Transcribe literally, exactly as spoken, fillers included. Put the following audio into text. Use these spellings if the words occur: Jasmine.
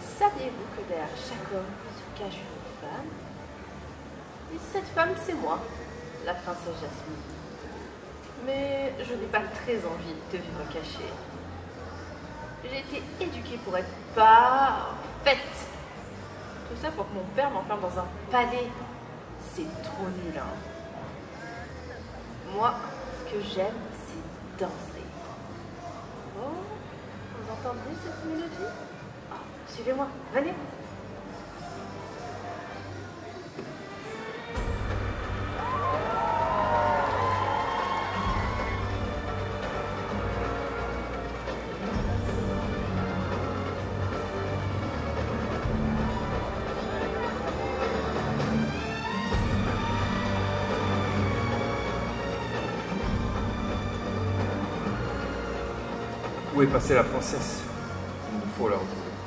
saviez-vous que derrière chaque homme se cache une femme? Et cette femme, c'est moi, la princesse Jasmine. Mais je n'ai pas très envie de vivre cachée. J'ai été éduquée pour être parfaite. Tout ça pour que mon père m'enferme dans un palais. C'est trop nul, hein. Moi, ce que j'aime, c'est danser. Oh, vous entendez cette mélodie? Oh, suivez-moi, venez. Où est passée la princesse? Il nous faut la retrouver.